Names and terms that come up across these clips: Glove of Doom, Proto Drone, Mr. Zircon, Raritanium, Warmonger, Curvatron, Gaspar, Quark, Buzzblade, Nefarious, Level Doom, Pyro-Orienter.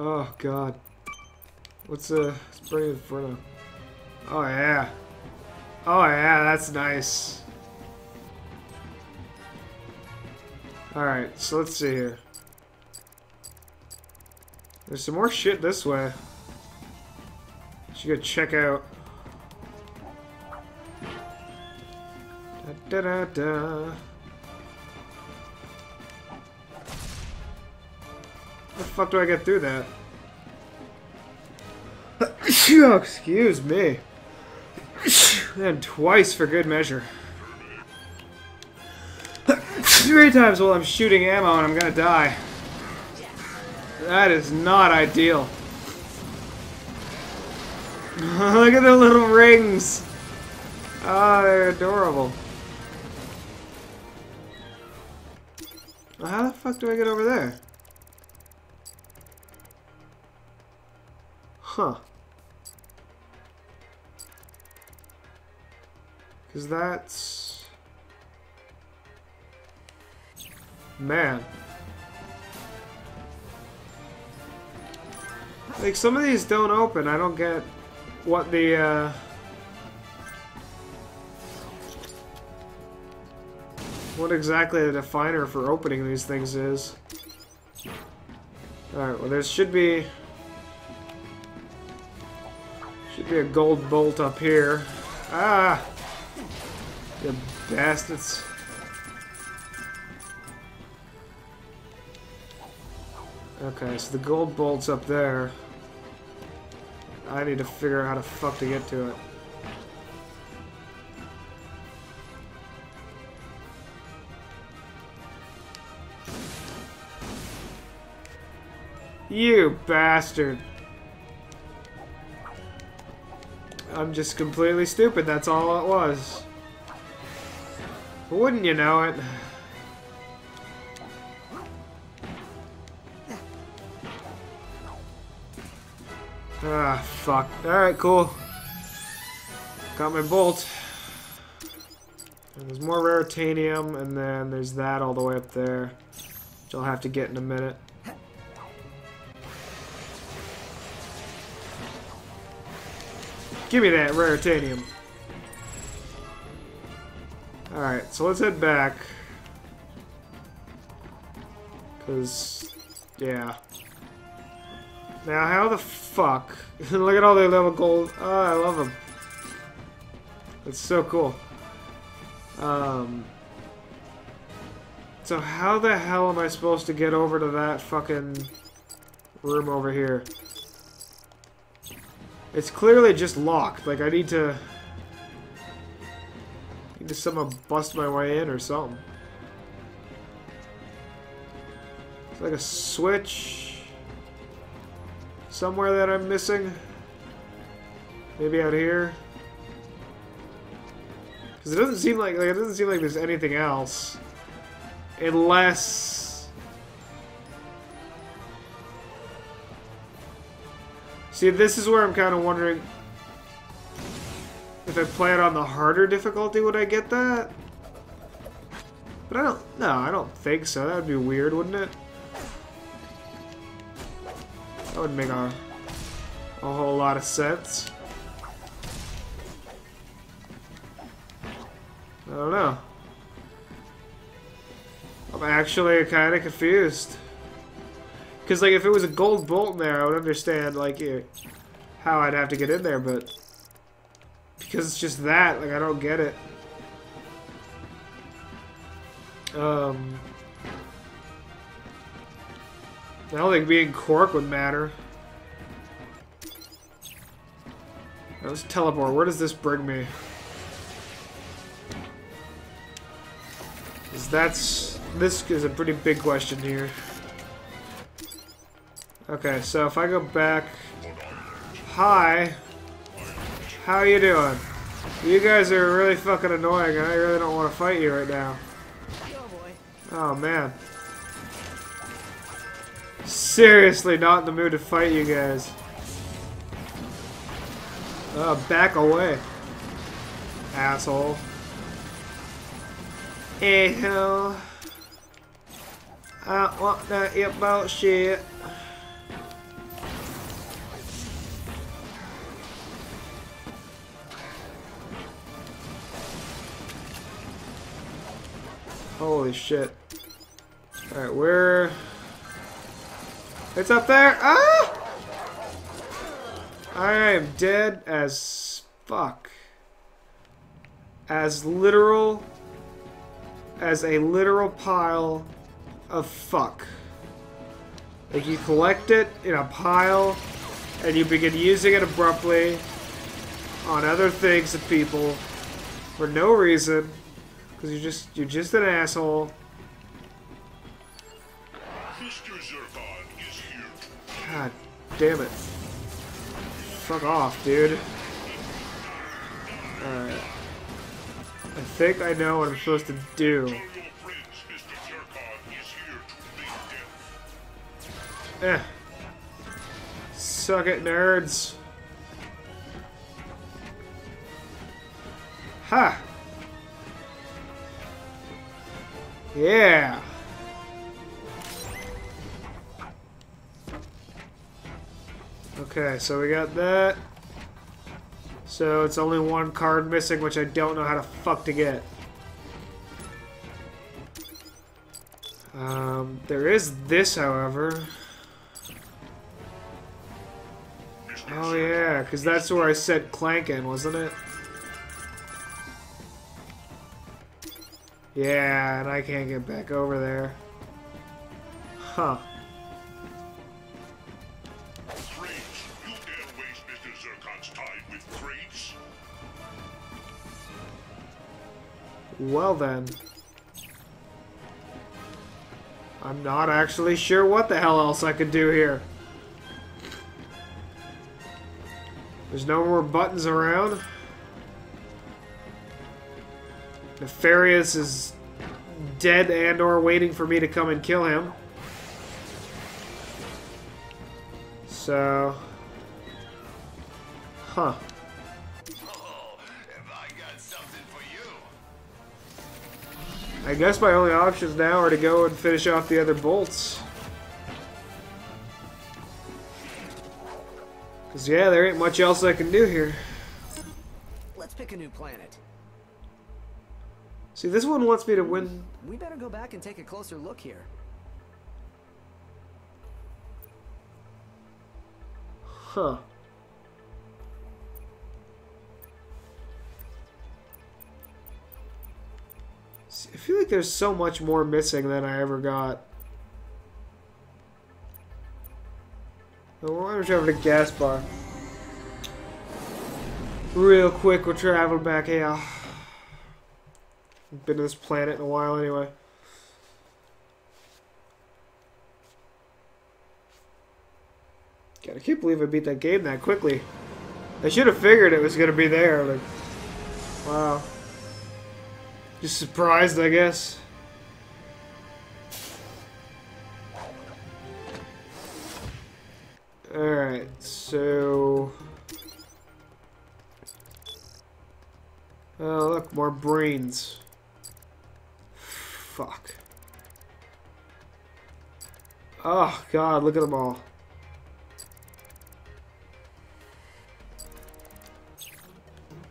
Oh God. Let's bring it for now. Oh yeah. Oh yeah, that's nice. Alright, so let's see here. There's some more shit this way. Should go check out. Da da da da. How the fuck do I get through that? Excuse me. And twice for good measure. 3 times while I'm shooting ammo and I'm gonna die. That is not ideal. Look at the little rings. Ah, oh, they're adorable. How the fuck do I get over there? Huh. Because that's... Man. Like, some of these don't open. I don't get what the, what exactly the definer for opening these things is. Alright, well there should be... Should be a gold bolt up here. Ah! You bastards. Okay, so the gold bolt's up there. I need to figure out how the fuck to get to it. You bastard. I'm just completely stupid, that's all it was. Wouldn't you know it? Ah, fuck. Alright, cool. Got my bolt. And there's more Raritanium, and then there's that all the way up there, which I'll have to get in a minute. Give me that Raritanium. Alright, so let's head back. Because, yeah. Now, how the fuck? Look at all their little gold. Oh, I love them. That's so cool. So how the hell am I supposed to get over to that fucking room over here? It's clearly just locked. Like, I need to... Just somehow bust my way in or something. It's like a switch somewhere that I'm missing. Maybe out here. Because it doesn't seem like there's anything else, unless. See, this is where I'm kind of wondering. If I play it on the harder difficulty, would I get that? But I don't... No, I don't think so. That would be weird, wouldn't it? That would make a whole lot of sense. I don't know. I'm actually kind of confused. Because, like, if it was a gold bolt in there, I would understand, like, how I'd have to get in there, but... Because it's just that, like, I don't get it. I don't think being Quark would matter. Let's teleport. Where does this bring me? Because that's... This is a pretty big question here. Okay, so if I go back... Hi! How you doing? You guys are really fucking annoying, and I really don't want to fight you right now. Oh man. Seriously not in the mood to fight you guys. Back away. Asshole. Hell. I don't want that about shit. Holy shit. Alright, where? It's up there! Ah! I am dead as fuck. As a literal pile of fuck. Like, you collect it in a pile, and you begin using it abruptly on other things and people for no reason, because you're just an asshole. Mr. Zircon is here. God damn it. Fuck off, dude. Alright. I think I know what I'm supposed to do. Eh. Suck it, nerds. Ha! Yeah! Okay, so we got that. So it's only one card missing, which I don't know how the fuck to get. There is this, however. Oh yeah, because that's where I said Clankin', wasn't it? Yeah, and I can't get back over there. Huh. Well then. I'm not actually sure what the hell else I could do here. There's no more buttons around. Nefarious is dead and or waiting for me to come and kill him. So... Huh. I guess my only options now are to go and finish off the other bolts. Cause yeah, there ain't much else I can do here. Let's pick a new planet. See, this one wants me to win. We better go back and take a closer look here. Huh. I feel like there's so much more missing than I ever got. So we're going to travel to Gaspar. Real quick, we'll travel back here. Been to this planet in a while anyway. God, I can't believe I beat that game that quickly. I should have figured it was going to be there. Like, wow. Just surprised, I guess. Alright, so... Oh, look, more brains. Fuck. Oh, God, look at them all.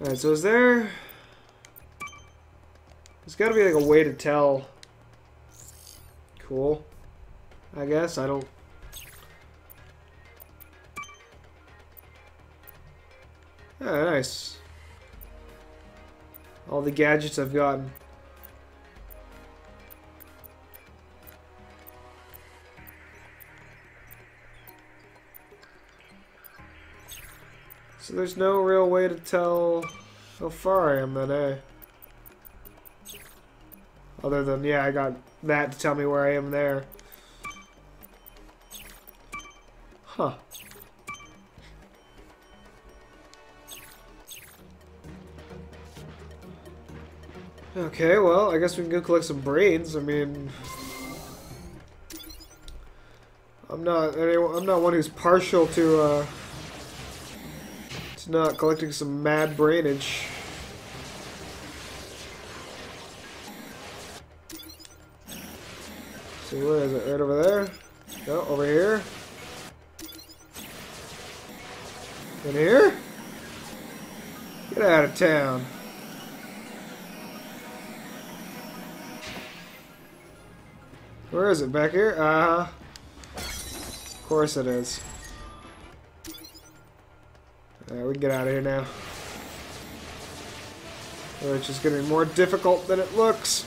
Alright, so is there... There's gotta be like a way to tell. Cool. I guess. I don't... Oh, nice. All the gadgets I've gotten. So there's no real way to tell how far I am then, eh? Other than, yeah, I got that to tell me where I am there. Huh. Okay, well, I guess we can go collect some brains. I mean... I'm not one who's partial to It's not collecting some mad brainage. Let's see, where is it? Right over there? No, over here. In here? Get out of town. Where is it? Back here? Uh-huh. Of course it is. Alright, we can get out of here now. Which is going to be more difficult than it looks.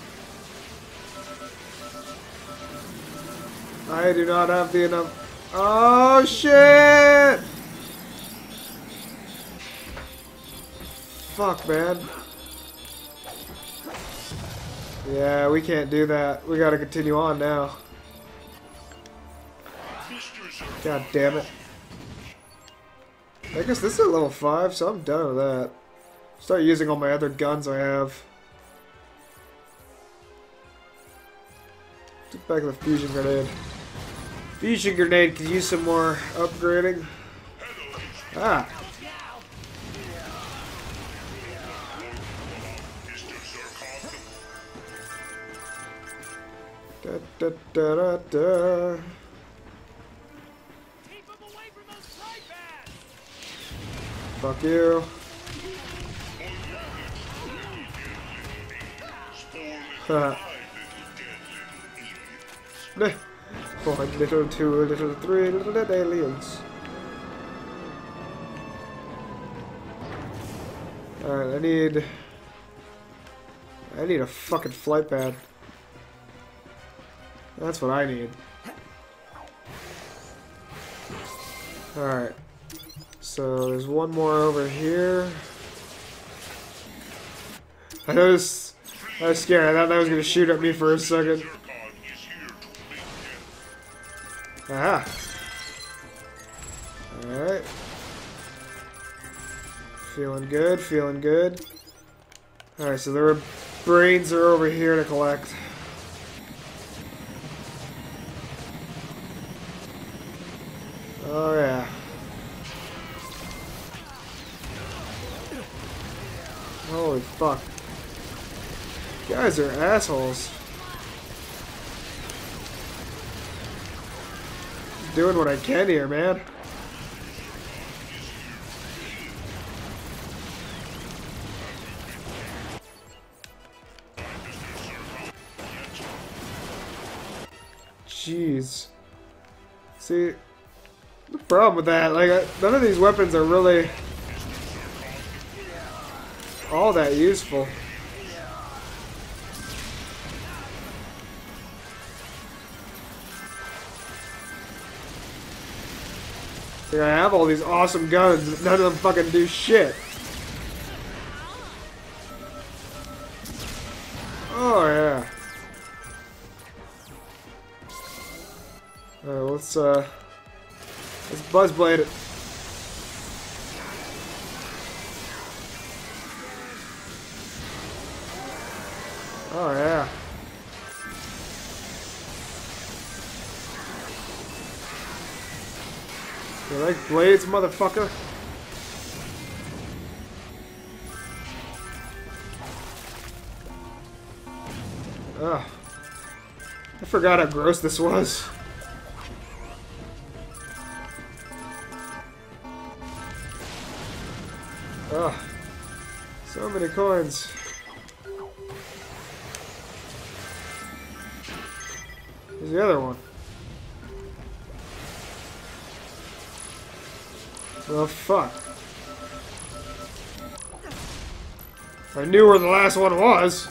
I do not have the enough... Oh, shit! Fuck, man. Yeah, we can't do that. We gotta continue on now. God damn it. I guess this is at level 5, so I'm done with that. Start using all my other guns I have. Get back the fusion grenade. Fusion grenade could use some more upgrading. Ah! Da, da, da, da. Keep him away from those flypads. Fuck you. One little, two little, three little dead aliens. Alright, I need a fucking flight pad. That's what I need. Alright. So, there's one more over here. I was scared. I thought that was going to shoot at me for a second. Aha! Alright. Feeling good, feeling good. Alright, so their brains are over here to collect. Oh, yeah. Holy fuck. You guys are assholes. Just doing what I can here, man. Jeez. See... The problem with that, like, none of these weapons are really all that useful. Like, I have all these awesome guns, but none of them fucking do shit. Oh, yeah. Alright, let's Buzzblade it. Oh, yeah. You like blades, motherfucker? Ugh. I forgot how gross this was. Ugh, so many coins. Here's the other one. Oh, fuck. I knew where the last one was.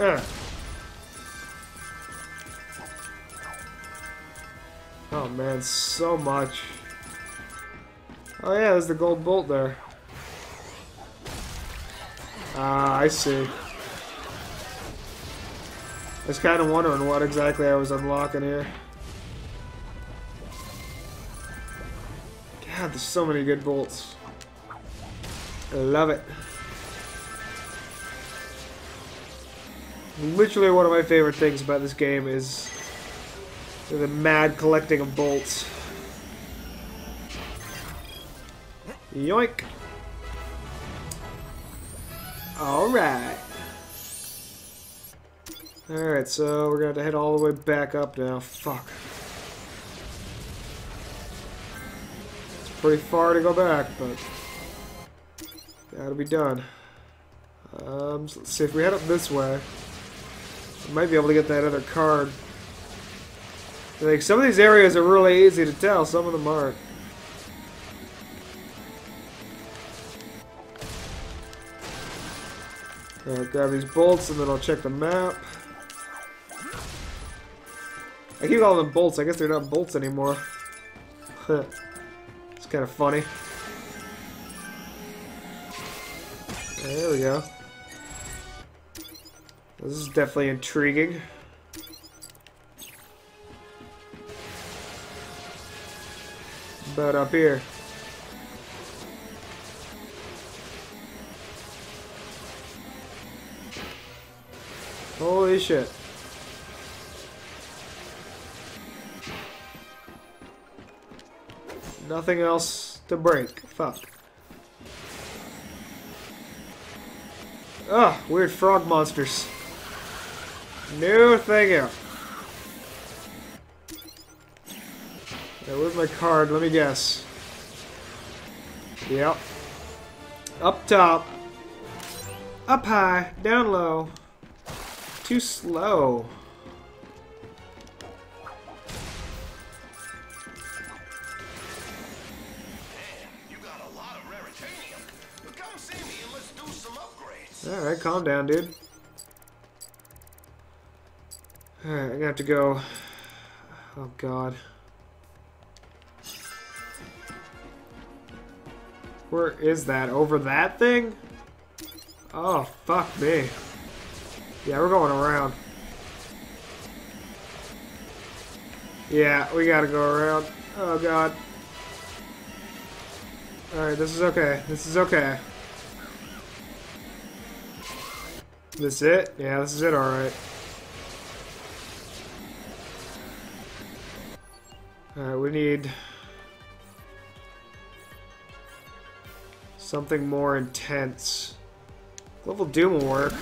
Ugh. Oh man, so much. Oh yeah, there's the gold bolt there. Ah, I see. I was kind of wondering what exactly I was unlocking here. God, there's so many good bolts. I love it. Literally one of my favorite things about this game is Through the mad collecting of bolts. Yoink! Alright. Alright, so we're gonna have to head all the way back up now. Fuck. It's pretty far to go back, but gotta be done. So let's see, if we head up this way, we might be able to get that other card. Like, some of these areas are really easy to tell, some of them aren't. Alright, grab these bolts and then I'll check the map. I keep calling them bolts, I guess they're not bolts anymore. It's kind of funny. There we go. This is definitely intriguing. But up here. Holy shit. Nothing else to break. Fuck. Ugh, weird frog monsters. No, thank you. Where's my card? Let me guess. Yep. Up top. Up high. Down low. Too slow. Damn, you got a lot of Raritanium. Come see me and let's do some upgrades. Alright, calm down, dude. Alright, I'm gonna have to go. Oh god. Where is that? Over that thing? Oh, fuck me. Yeah, we're going around. Yeah, we gotta go around. Oh, God. Alright, this is okay. This is okay. This it? Yeah, this is it, alright. Alright, we need something more intense. Level Doom will work.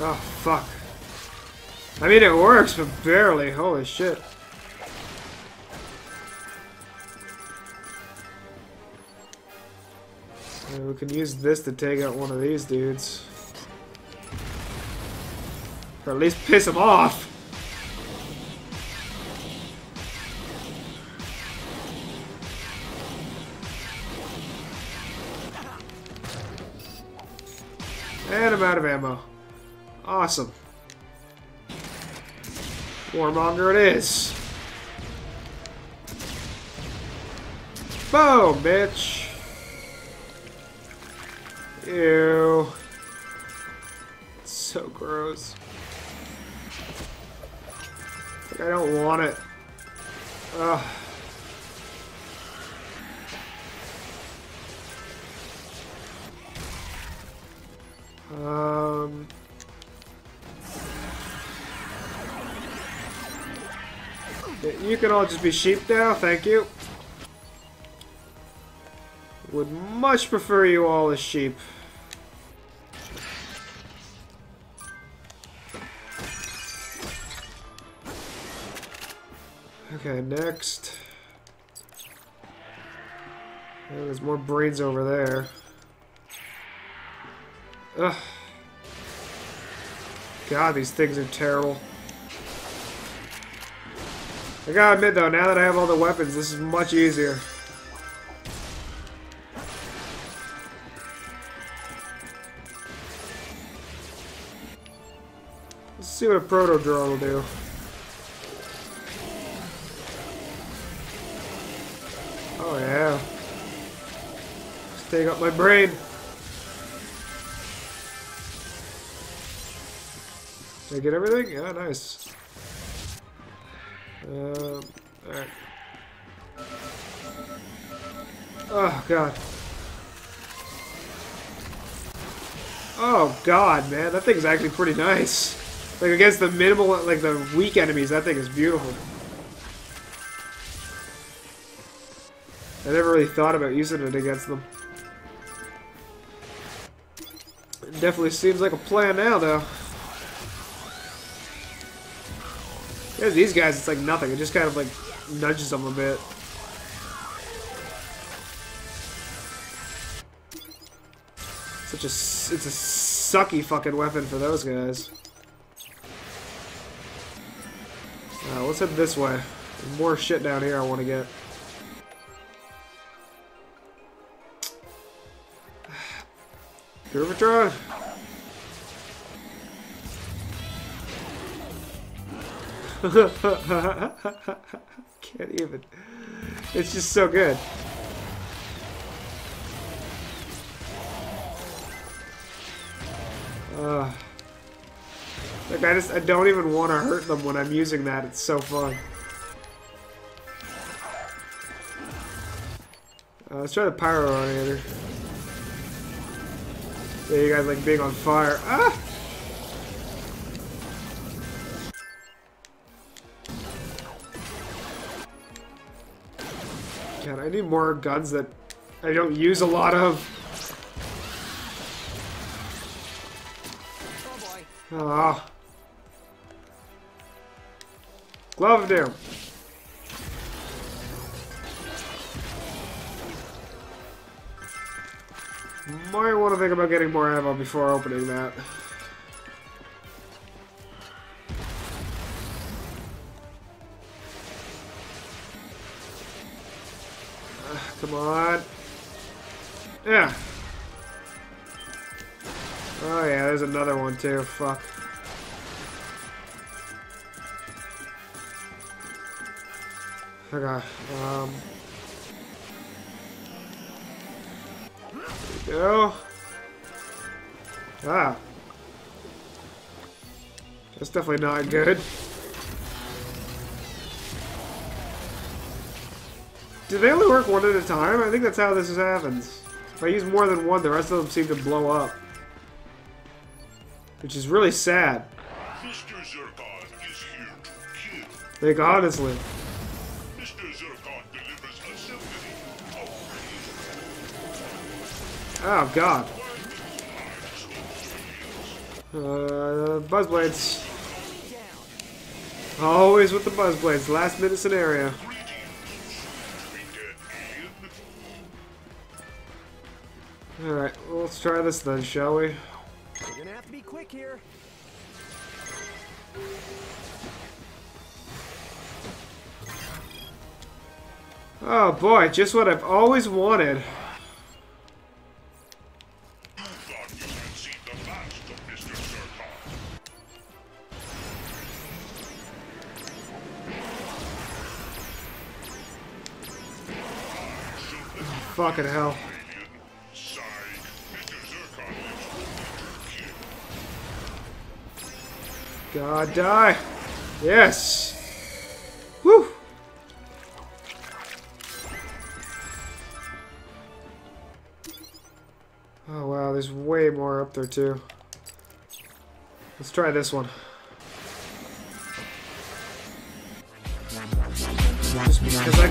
Oh, fuck. I mean, it works, but barely. Holy shit. So we can use this to take out one of these dudes. Or at least piss them off. And I'm out of ammo. Awesome. Warmonger it is. Boom, bitch. Ew. It's so gross. Like, I don't want it. Ugh. You can all just be sheep now, thank you. Would much prefer you all as sheep. Okay, next. Oh, there's more brains over there. Ugh. God, these things are terrible. I gotta admit though, now that I have all the weapons, this is much easier. Let's see what a Proto Drone will do. Oh yeah. Just take up my brain. Did I get everything? Yeah, nice. Alright. Oh, God. Oh god, man, that thing's actually pretty nice. Like against the minimal, like the weak enemies, that thing is beautiful. I never really thought about using it against them. It definitely seems like a plan now, though. There's these guys, it's like nothing. It just kind of like nudges them a bit. It's a sucky fucking weapon for those guys. Let's head this way. There's more shit down here I want to get. Curvatron? Can't even. It's just so good. Like I don't even want to hurt them when I'm using that. It's so fun. Let's try the Pyro-Orienter. Yeah, you guys like being on fire. Ah! God, I need more guns that I don't use a lot of. Ah. Glove of Doom. Might want to think about getting more ammo before opening that. Come on. Yeah. Oh yeah, there's another one too. Fuck. Okay. Go. Ah. That's definitely not good. Do they only work one at a time? I think that's how this happens. If I use more than one, the rest of them seem to blow up. Which is really sad. Mr. Zircon is here to kill. Like, honestly. Mr. Zircon delivers a symphony of pain. Oh, God. Buzzblades. Always with the Buzzblades. Last minute scenario. Alright, well, let's try this then, shall we? You're gonna have to be quick here. Oh boy, just what I've always wanted. Fucking hell. God, die. Yes. Woo. Oh, wow. There's way more up there, too. Let's try this one. Just because I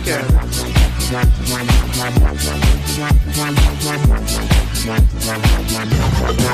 can.